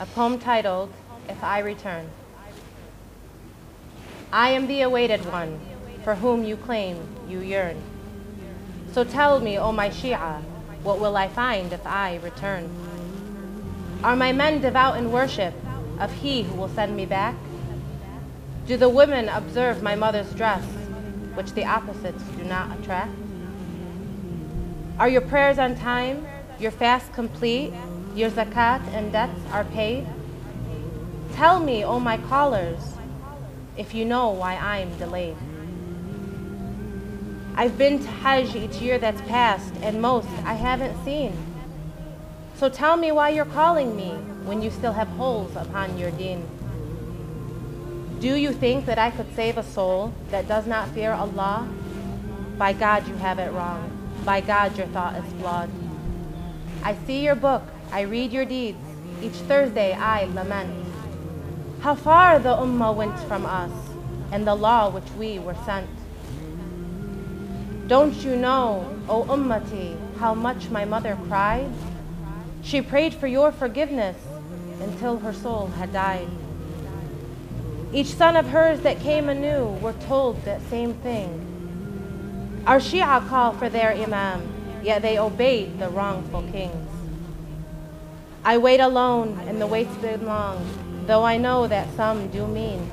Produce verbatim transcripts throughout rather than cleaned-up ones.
a poem titled, If I Return. I am the awaited one for whom you claim you yearn. So tell me, O my Shia, what will I find if I return? Are my men devout in worship of he who will send me back? Do the women observe my mother's dress, which the opposites do not attract? Are your prayers on time, your fast complete, your zakat and debts are paid? Tell me, O my callers, if you know why I'm delayed. I've been to Hajj each year that's passed, and most I haven't seen. So tell me why you're calling me when you still have holes upon your deen. Do you think that I could save a soul that does not fear Allah? By God, you have it wrong. By God, your thought is flawed. I see your book, I read your deeds. Each Thursday I lament how far the Ummah went from us and the law which we were sent. Don't you know, O Ummati, how much my mother cried? She prayed for your forgiveness until her soul had died. Each son of hers that came anew were told that same thing. Our Shia call for their Imam, yet they obeyed the wrongful kings. I wait alone, and the wait's been long, though I know that some do mean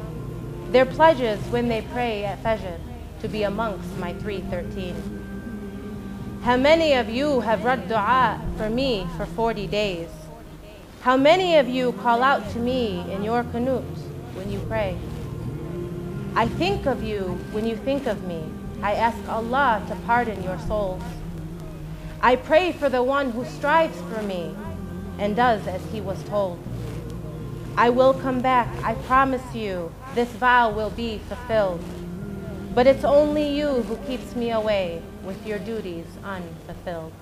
their pledges when they pray at Fajr to be amongst my three thirteen. How many of you have read dua for me for forty days? How many of you call out to me in your qunut when you pray? I think of you when you think of me. I ask Allah to pardon your souls. I pray for the one who strives for me and does as he was told. I will come back, I promise you, this vow will be fulfilled. But it's only you who keeps me away with your duties unfulfilled.